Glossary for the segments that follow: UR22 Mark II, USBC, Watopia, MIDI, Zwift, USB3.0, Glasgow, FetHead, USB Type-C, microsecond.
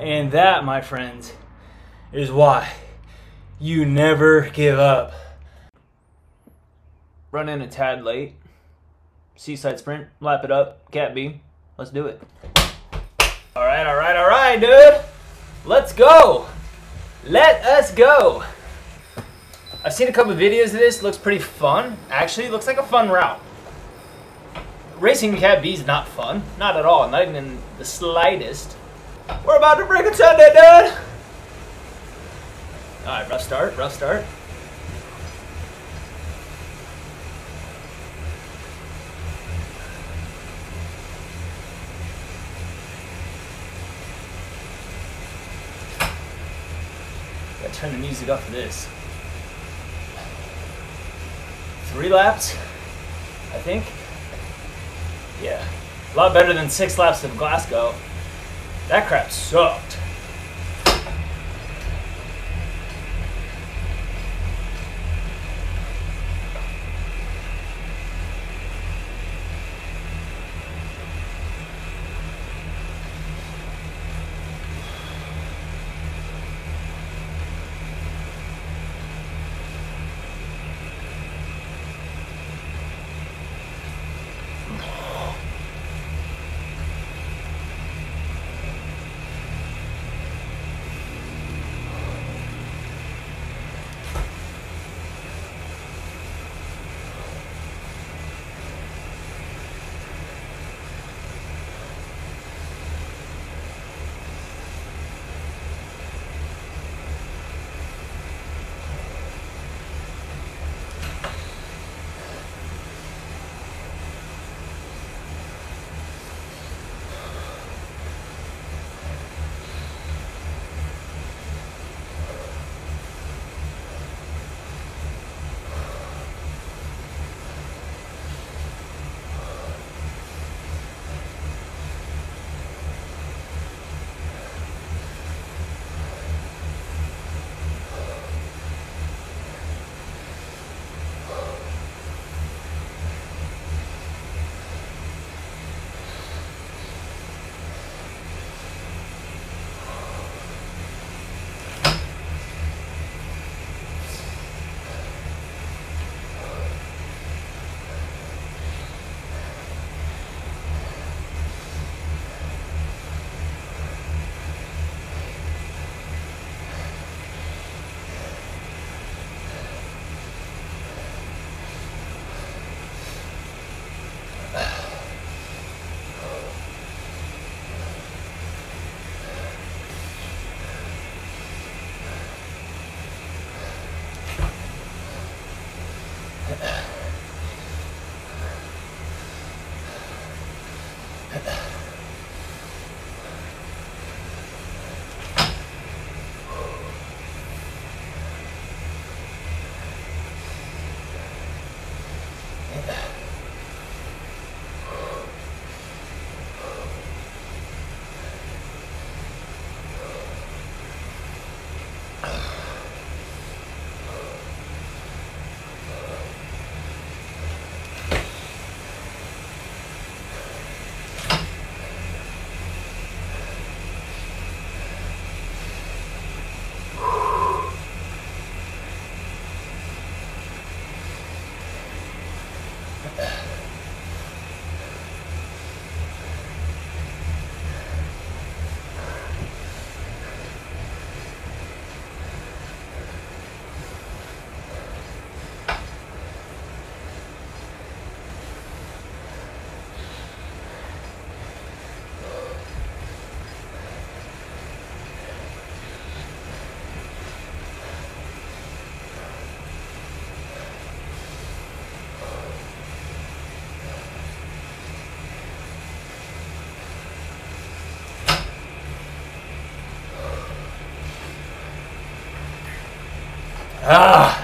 And that, my friends, is why you never give up. Run in a tad late. Seaside sprint. Lap it up. Cat B. Let's do it. Alright, alright, alright, dude. Let's go. Let us go. I've seen a couple of videos of this. Looks pretty fun. Actually, it looks like a fun route. Racing Cat B is not fun. Not at all. Not even in the slightest. We're about to break a Sunday, dude. Alright, rough start. Rough start. Gotta turn the music off for this. 3 laps, I think. Yeah, a lot better than 6 laps of Glasgow. That crap sucked. Ah!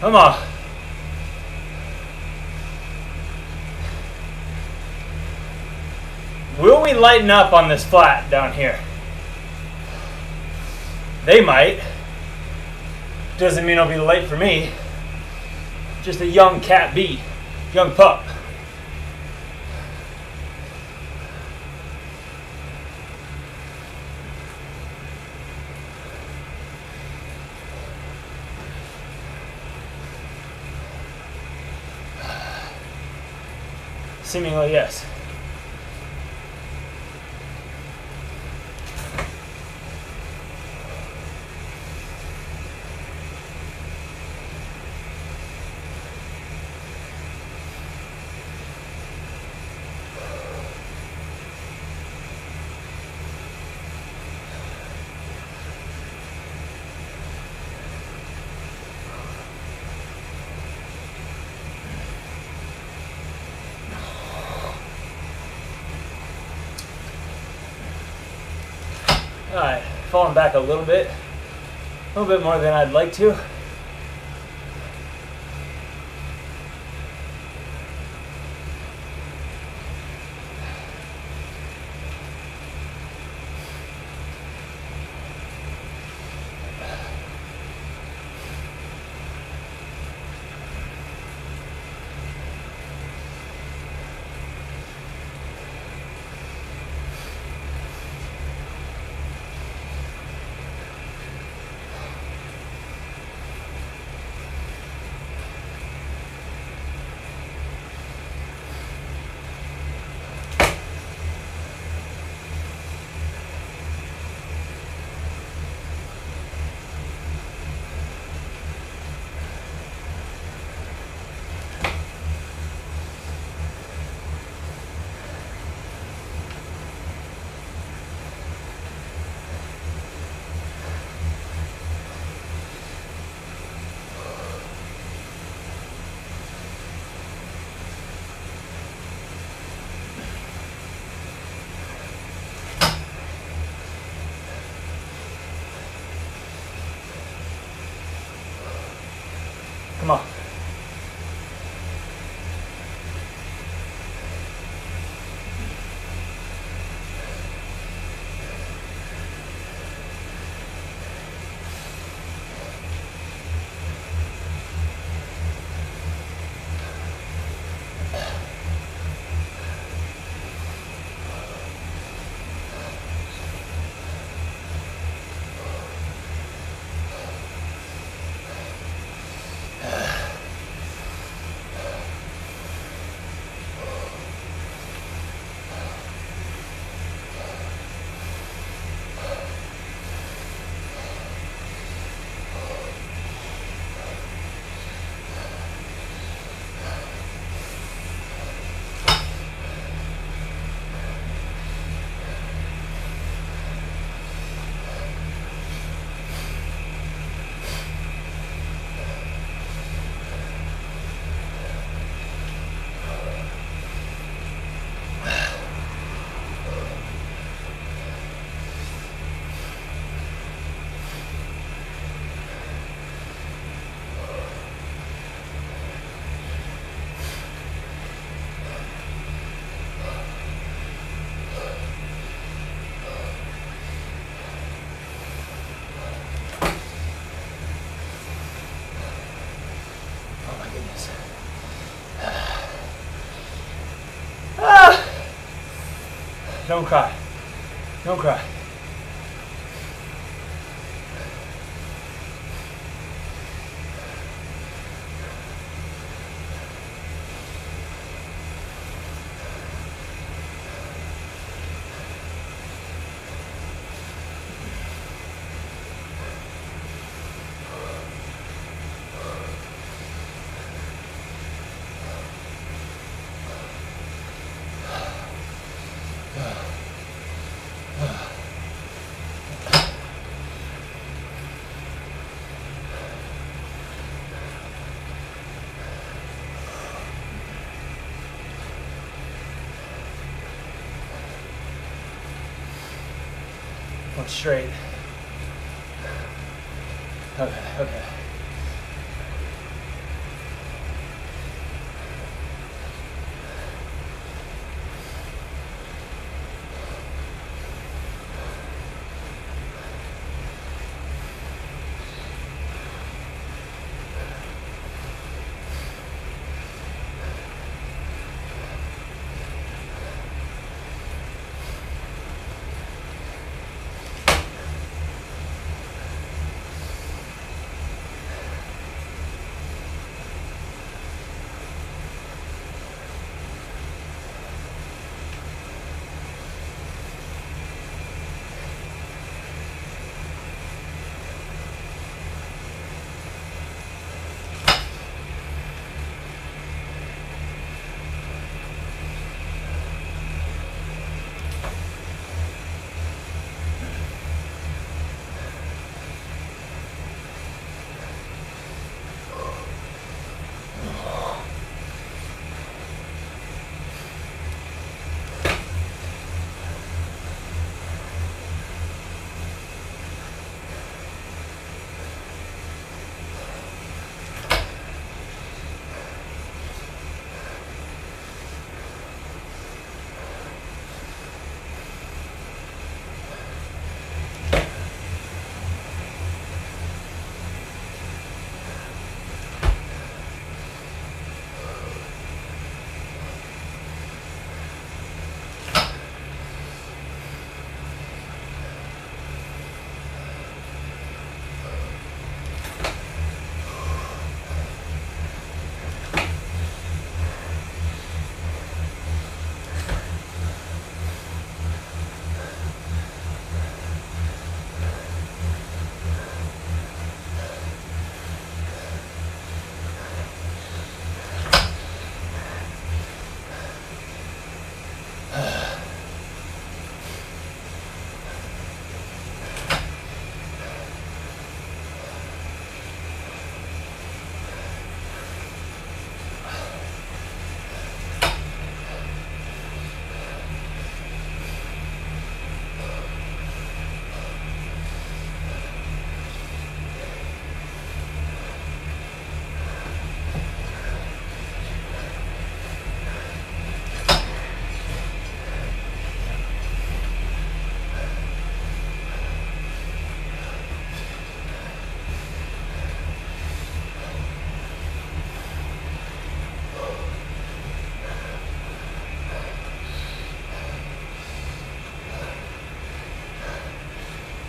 Come on. Will we lighten up on this flat down here? They might. Doesn't mean it'll be late for me. Just a young cat B, young pup. Seemingly, yes. Alright, falling back a little bit more than I'd like to. Come on. Don't cry. Don't cry. Straight. Okay.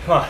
Come on.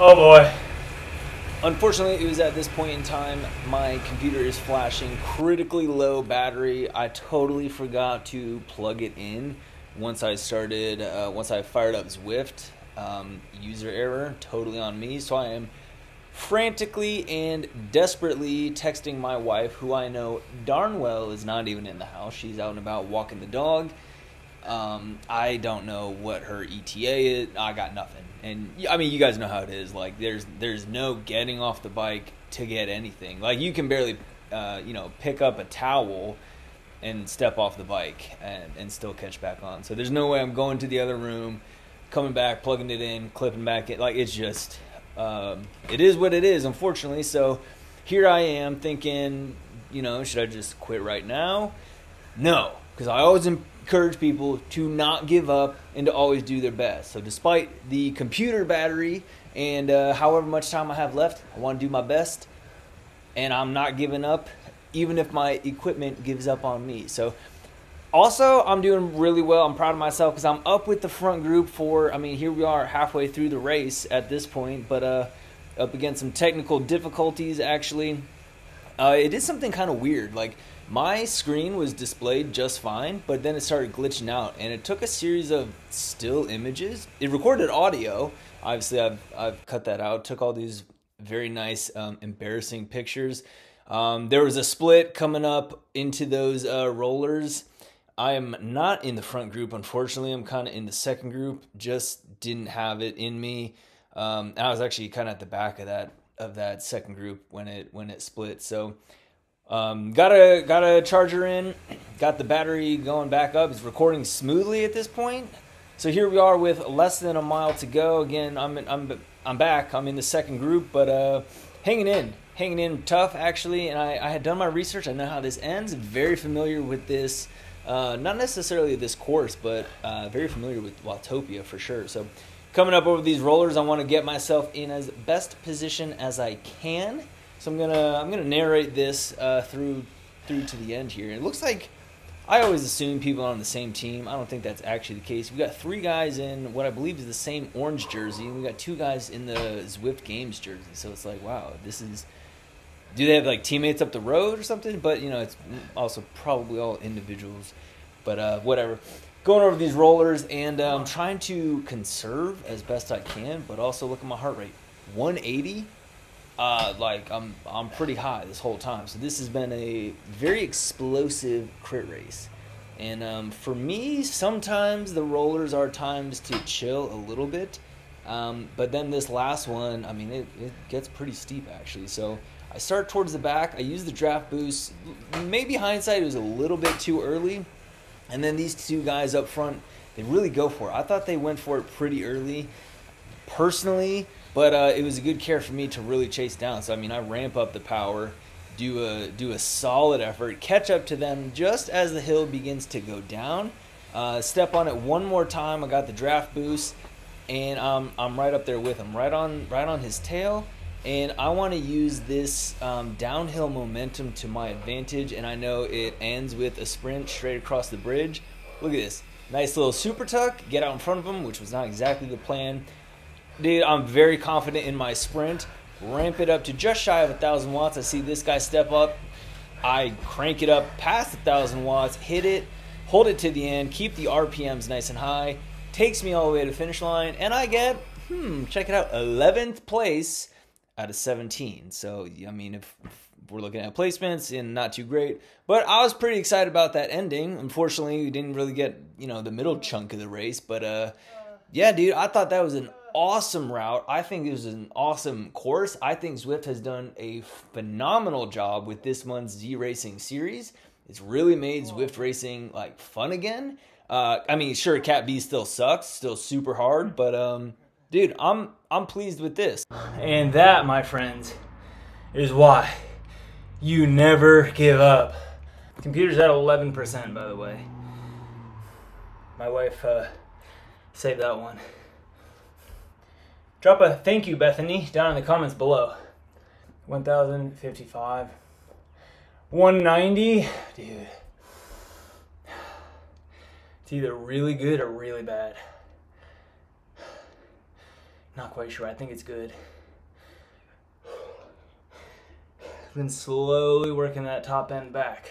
Oh boy. Unfortunately, it was at this point in time, my computer is flashing critically low battery. I totally forgot to plug it in once I started, once I fired up Zwift. User error, totally on me. So I am frantically and desperately texting my wife, who I know darn well is not even in the house. She's out and about walking the dog. I don't know what her ETA is. I got nothing. And I mean, you guys know how it is. Like, there's no getting off the bike to get anything. Like, you can barely, you know, pick up a towel and step off the bike and still catch back on. So there's no way I'm going to the other room, coming back, plugging it in, clipping back in. Like, it's just, it is what it is, unfortunately. So here I am thinking, you know, should I just quit right now? No, because I always encourage people to not give up and to always do their best. So despite the computer battery and however much time I have left, I want to do my best, and I'm not giving up even if my equipment gives up on me. So also, I'm doing really well. I'm proud of myself because I'm up with the front group for, I mean, here we are halfway through the race at this point, but up against some technical difficulties actually. It is something kind of weird. Like, my screen was displayed just fine, but then it started glitching out, and it took a series of still images. It recorded audio. Obviously, I've cut that out. Took all these very nice, embarrassing pictures. There was a split coming up into those rollers. I am not in the front group, unfortunately. I'm kind of in the second group. Just didn't have it in me. And I was actually kind of at the back of that second group when it split. So got a charger in, got the battery going back up. It's recording smoothly at this point. So here we are with less than a mile to go. Again, I'm back. I'm in the second group, but hanging in tough actually. And I had done my research. I know how this ends. Very familiar with this, not necessarily this course, but very familiar with Watopia for sure. So coming up over these rollers, I want to get myself in as best position as I can. So I'm gonna narrate this through to the end here. And it looks like, I always assume people are on the same team. I don't think that's actually the case. We got three guys in what I believe is the same orange jersey, and we got two guys in the Zwift Games jersey. So it's like, wow, this is, do they have like teammates up the road or something? But you know, it's also probably all individuals. But whatever. Going over these rollers, and I'm trying to conserve as best I can, but also look at my heart rate, 180. Like I'm pretty high this whole time. So this has been a very explosive crit race. And for me, sometimes the rollers are times to chill a little bit. But then this last one, I mean, it gets pretty steep actually. So I start towards the back, I use the draft boost. Maybe hindsight, it was a little bit too early. And then these two guys up front, they really go for it. I thought they went for it pretty early, personally, but it was a good care for me to really chase down. So, I mean, I ramp up the power, do a solid effort, catch up to them just as the hill begins to go down, step on it one more time. I got the draft boost, and I'm right up there with him, right on his tail. And I want to use this downhill momentum to my advantage, and I know it ends with a sprint straight across the bridge. Look at this. Nice little super tuck, get out in front of him, which was not exactly the plan. Dude, I'm very confident in my sprint. Ramp it up to just shy of 1,000 watts. I see this guy step up. I crank it up past 1,000 watts, hit it, hold it to the end, keep the RPMs nice and high. Takes me all the way to the finish line, and I get, check it out, 11th place out of 17. So, I mean, if we're looking at placements, and not too great, but I was pretty excited about that ending. Unfortunately, we didn't really get, you know, the middle chunk of the race, but yeah, dude, I thought that was an awesome route. I think it was an awesome course. I think Zwift has done a phenomenal job with this month's Z Racing series. It's really made Zwift racing like fun again. I mean, sure, Cat B still sucks, still super hard, but dude, I'm pleased with this. And that, my friends, is why you never give up. Computer's at 11%, by the way. My wife saved that one. Drop a thank you, Bethany, down in the comments below. 1,055. 190, dude. It's either really good or really bad. Not quite sure. I think it's good. I've been slowly working that top end back.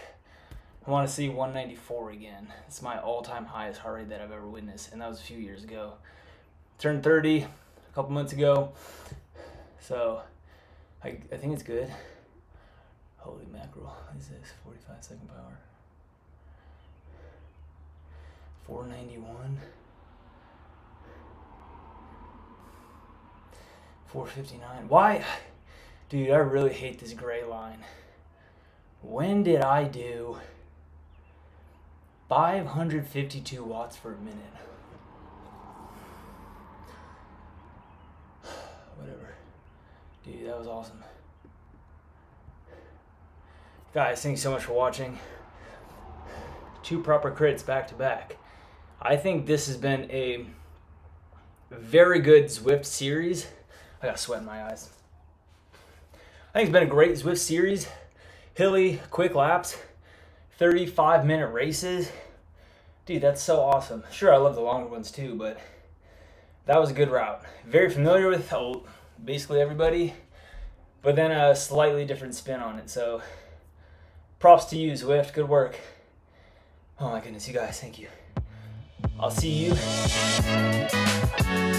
I want to see 194 again. It's my all-time highest heart rate that I've ever witnessed, and that was a few years ago. Turned 30 a couple months ago, so I think it's good. Holy mackerel! What is this? 45 second power. 491. 459. Why? Dude, I really hate this gray line. When did I do 552 watts for a minute? Whatever. Dude, that was awesome. Guys, thanks so much for watching. Two proper crits back to back. I think this has been a very good Zwift series. I got sweat in my eyes. I think it's been a great Zwift series. Hilly, quick laps, 35-minute races. Dude, that's so awesome. Sure, I love the longer ones too, but that was a good route. Very familiar with basically everybody, but then a slightly different spin on it. So props to you, Zwift. Good work. Oh my goodness, you guys, thank you. I'll see you.